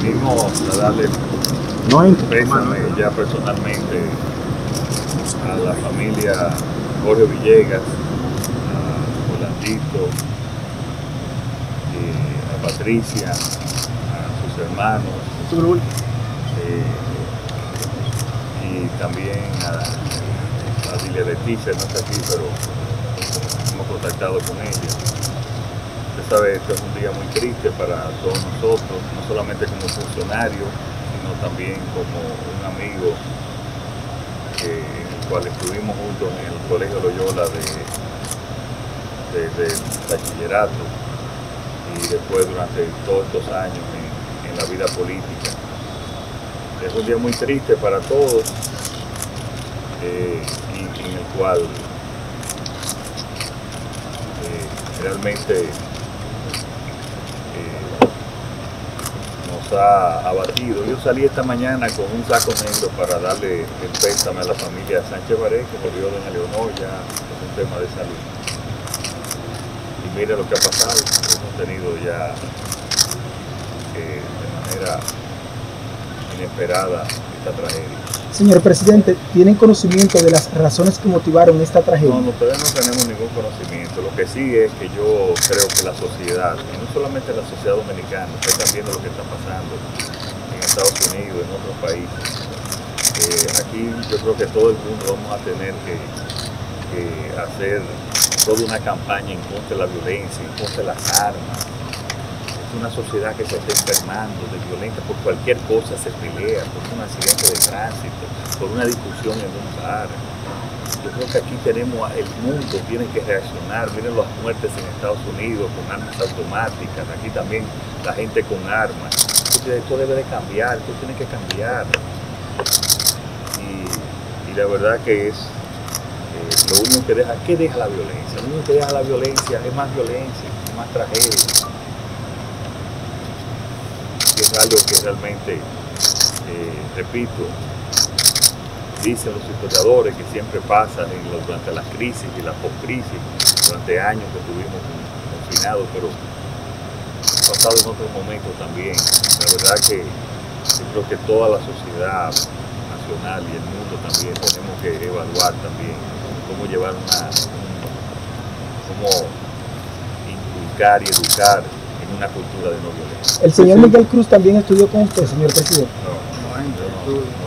venimos a darle pésame ya personalmente a la familia Jorge Villegas, a Holandito, a Patricia, a sus hermanos, y también a Lilia Leticia, no está aquí, pero hemos contactado con ella. Esta vez es un día muy triste para todos nosotros, no solamente como funcionarios, sino también como un amigo el cual estuvimos juntos en el Colegio Loyola desde el bachillerato y después durante todos estos años en la vida política. Es un día muy triste para todos y en el cual realmente ha abatido. Yo salí esta mañana con un saco negro para darle el pésame a la familia Sánchez Varejo, que murió doña Leonor, ya es un tema de salud. Y mira lo que ha pasado, hemos tenido ya de manera inesperada esta tragedia. Señor presidente, ¿tienen conocimiento de las razones que motivaron esta tragedia? No, todavía no tenemos ningún conocimiento. Lo que sí es que yo creo que la sociedad, y no solamente la sociedad dominicana, ustedes están viendo lo que está pasando en Estados Unidos, en otros países. Aquí yo creo que todo el mundo vamos a tener que hacer toda una campaña en contra de la violencia, en contra de las armas. Una sociedad que se está enfermando de violencia, por cualquier cosa se pelea, por un accidente de tránsito, por una discusión en un bar. Yo creo que aquí tenemos, el mundo tiene que reaccionar. Miren las muertes en Estados Unidos con armas automáticas, aquí también la gente con armas. Esto debe de cambiar, esto tiene que cambiar. Y la verdad que es lo único que deja, ¿qué deja la violencia? Lo único que deja la violencia es más violencia, es más tragedia. Algo que realmente, repito, dicen los historiadores que siempre pasa durante las crisis y las poscrisis, durante años que estuvimos confinados, pero ha pasado en otros momentos también. La verdad que yo creo que toda la sociedad nacional y el mundo también tenemos que evaluar también cómo llevar cómo inculcar y educar una cultura de no violencia. El señor Miguel Cruz también estudió con usted, señor presidente. No, no, no.